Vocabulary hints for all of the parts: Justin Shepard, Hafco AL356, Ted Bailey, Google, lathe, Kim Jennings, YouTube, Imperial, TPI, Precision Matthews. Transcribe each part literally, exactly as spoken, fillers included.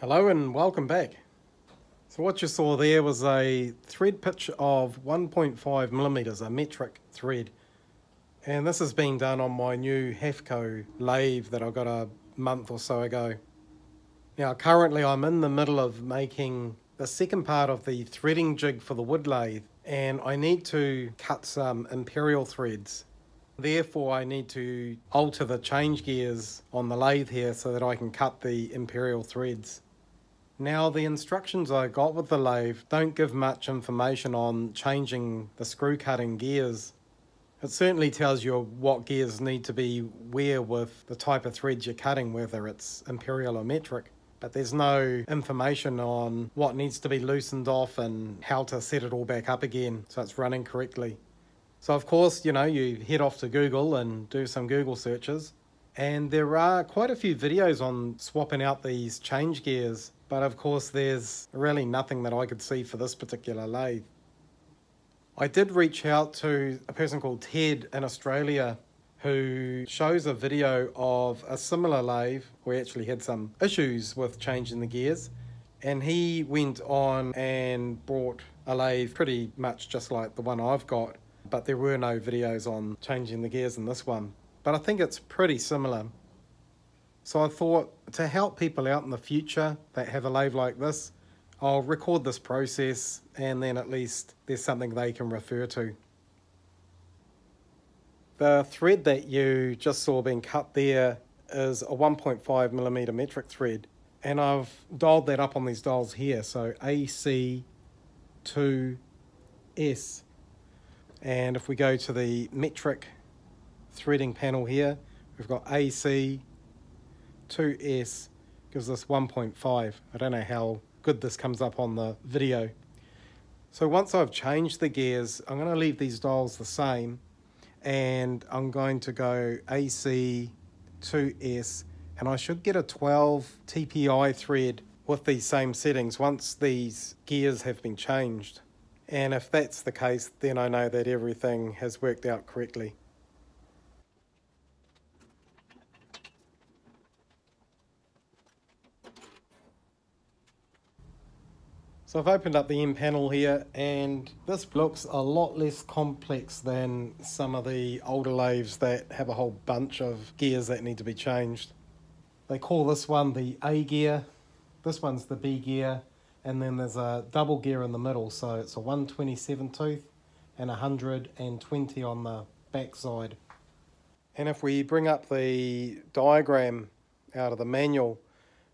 Hello and welcome back. So what you saw there was a thread pitch of one point five millimeters, a metric thread. And this has been done on my new Hafco lathe that I got a month or so ago. Now currently I'm in the middle of making the second part of the threading jig for the wood lathe, and I need to cut some Imperial threads. Therefore I need to alter the change gears on the lathe here so that I can cut the Imperial threads. Now the instructions I got with the lathe don't give much information on changing the screw cutting gears. It certainly tells you what gears need to be where with the type of threads you're cutting, whether it's Imperial or metric, but there's no information on what needs to be loosened off and how to set it all back up again so it's running correctly. So of course, you know, you head off to Google and do some Google searches, and there are quite a few videos on swapping out these change gears. But of course there's really nothing that I could see for this particular lathe. I did reach out to a person called Ted in Australia who shows a video of a similar lathe where he actually had some issues with changing the gears, and he went on and bought a lathe pretty much just like the one I've got, but there were no videos on changing the gears in this one. But I think it's pretty similar. So I thought, to help people out in the future that have a lathe like this, I'll record this process, and then at least there's something they can refer to. The thread that you just saw being cut there is a one point five millimeter metric thread, and I've dialed that up on these dials here, so A C two S. And if we go to the metric threading panel here, we've got A C two S gives us one point five. I don't know how good this comes up on the video. So once I've changed the gears, I'm going to leave these dials the same, and I'm going to go A C two S, and I should get a twelve T P I thread with these same settings once these gears have been changed. And if that's the case, then I know that everything has worked out correctly. So I've opened up the end panel here, and this looks a lot less complex than some of the older lathes that have a whole bunch of gears that need to be changed. They call this one the A gear, this one's the B gear, and then there's a double gear in the middle, so it's a one twenty-seven tooth and one hundred and twenty on the back side. And if we bring up the diagram out of the manual,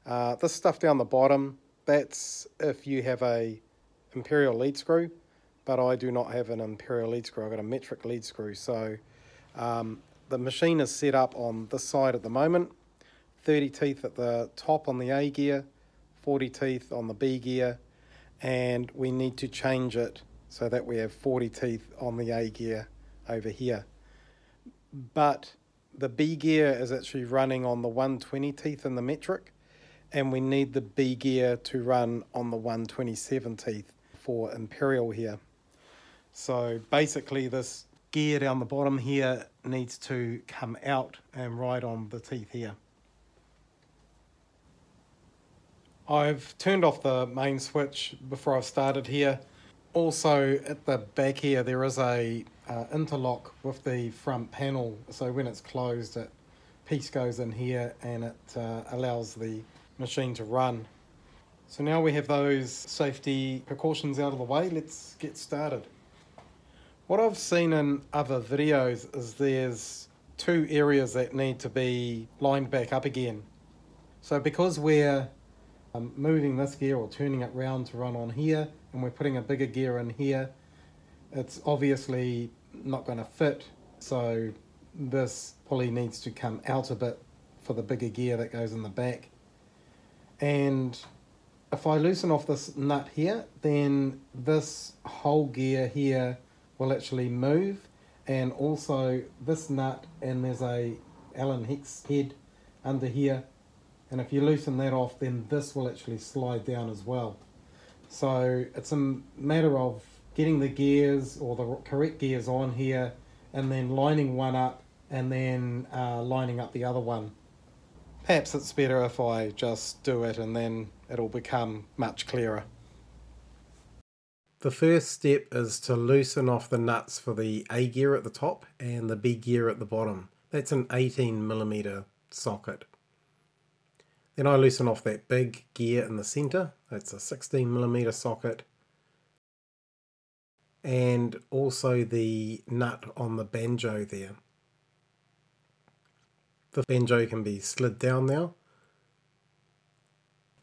uh, this stuff down the bottom, that's if you have a Imperial lead screw, but I do not have an Imperial lead screw, I've got a metric lead screw. So um, the machine is set up on this side at the moment, thirty teeth at the top on the A gear, forty teeth on the B gear, and we need to change it so that we have forty teeth on the A gear over here. But the B gear is actually running on the one twenty teeth in the metric, and we need the B gear to run on the one twenty-seven teeth for Imperial here. So basically this gear down the bottom here needs to come out and ride on the teeth here. I've turned off the main switch before I've started here. Also at the back here there is a uh, interlock with the front panel, so when it's closed a piece goes in here and it uh, allows the machine to run. So now we have those safety precautions out of the way, let's get started. What I've seen in other videos is there's two areas that need to be lined back up again. So because we're um, moving this gear or turning it round to run on here, and we're putting a bigger gear in here, it's obviously not going to fit, so this pulley needs to come out a bit for the bigger gear that goes in the back. And if I loosen off this nut here, then this whole gear here will actually move, and also this nut, and there's a Allen hex head under here, and if you loosen that off then this will actually slide down as well. So it's a matter of getting the gears or the correct gears on here and then lining one up and then uh, lining up the other one. Perhaps it's better if I just do it and then it'll become much clearer. The first step is to loosen off the nuts for the A gear at the top and the B gear at the bottom. That's an eighteen millimeter socket. Then I loosen off that big gear in the centre, that's a sixteen millimeter socket, and also the nut on the banjo there. The banjo can be slid down now.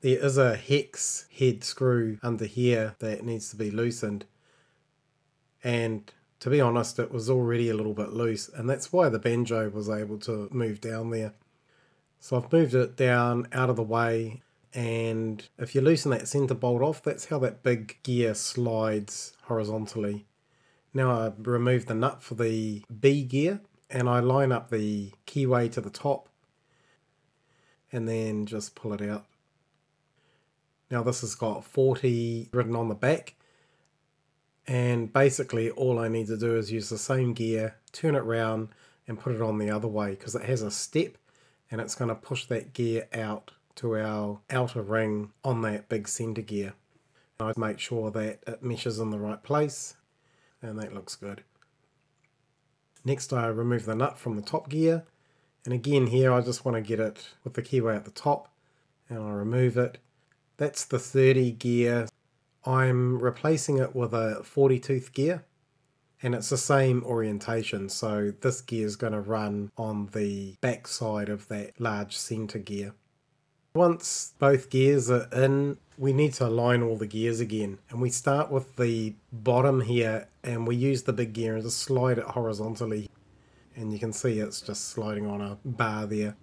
There is a hex head screw under here that needs to be loosened, and to be honest it was already a little bit loose, and that's why the banjo was able to move down there. So I've moved it down out of the way, and if you loosen that centre bolt off, that's how that big gear slides horizontally. Now I remove the nut for the B gear and I line up the keyway to the top and then just pull it out. Now this has got forty written on the back, and basically all I need to do is use the same gear, turn it round and put it on the other way, because it has a step and it's going to push that gear out to our outer ring on that big centre gear. And I make sure that it meshes in the right place, and that looks good. Next I remove the nut from the top gear, and again here I just want to get it with the keyway at the top, and I remove it. That's the thirty gear. I'm replacing it with a forty tooth gear, and it's the same orientation, so this gear is going to run on the back side of that large centre gear. Once both gears are in, we need to align all the gears again, and we start with the bottom here and we use the big gear and just slide it horizontally, and you can see it's just sliding on a bar there.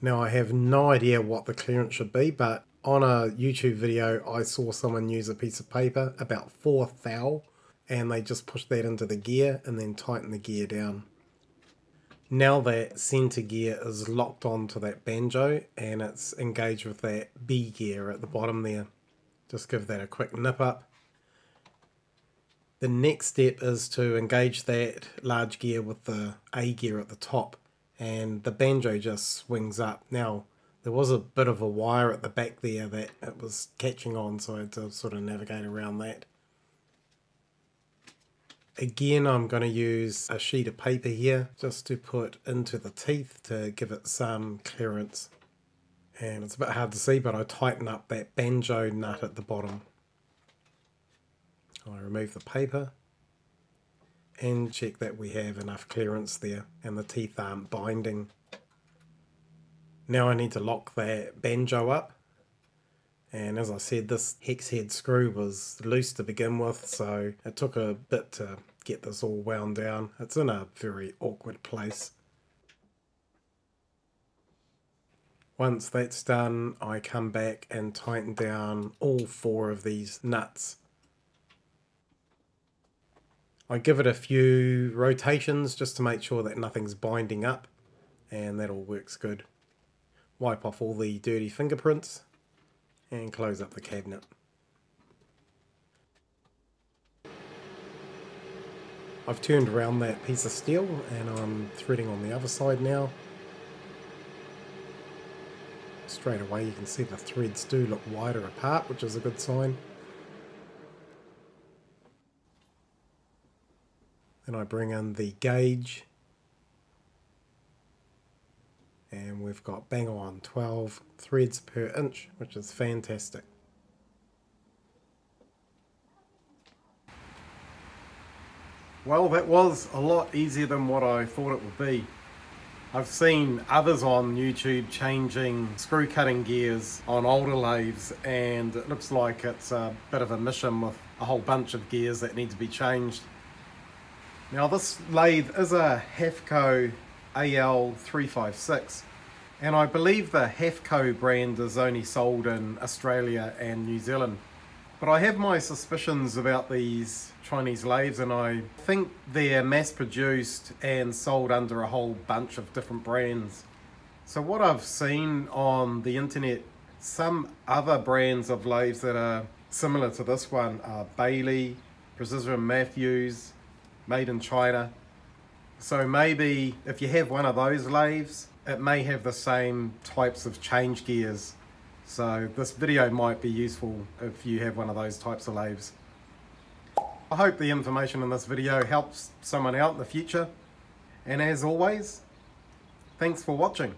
Now I have no idea what the clearance should be, but on a YouTube video I saw someone use a piece of paper about four thou, and they just push that into the gear and then tighten the gear down. Now that centre gear is locked onto that banjo and it's engaged with that B gear at the bottom there. Just give that a quick nip up. The next step is to engage that large gear with the A gear at the top, and the banjo just swings up. Now there was a bit of a wire at the back there that it was catching on, so I had to sort of navigate around that. Again, I'm going to use a sheet of paper here just to put into the teeth to give it some clearance. And it's a bit hard to see, but I tighten up that banjo nut at the bottom. I remove the paper and check that we have enough clearance there and the teeth aren't binding. Now I need to lock that banjo up. And as I said, this hex head screw was loose to begin with, so it took a bit to get this all wound down. It's in a very awkward place. Once that's done, I come back and tighten down all four of these nuts. I give it a few rotations just to make sure that nothing's binding up, and that all works good. Wipe off all the dirty fingerprints and close up the cabinet. I've turned around that piece of steel and I'm threading on the other side now. Straight away you can see the threads do look wider apart, which is a good sign. Then I bring in the gauge, and we've got bang on twelve threads per inch, which is fantastic. Well, that was a lot easier than what I thought it would be. I've seen others on YouTube changing screw cutting gears on older lathes, and it looks like it's a bit of a mission with a whole bunch of gears that need to be changed. Now this lathe is a Hafco A L three five six, and I believe the Hafco brand is only sold in Australia and New Zealand, but I have my suspicions about these Chinese lathes, and I think they're mass produced and sold under a whole bunch of different brands. So what I've seen on the internet, some other brands of lathes that are similar to this one are Bailey, Precision Matthews, Made in China. So maybe if you have one of those lathes, it may have the same types of change gears. So this video might be useful if you have one of those types of lathes. I hope the information in this video helps someone out in the future. And as always, thanks for watching.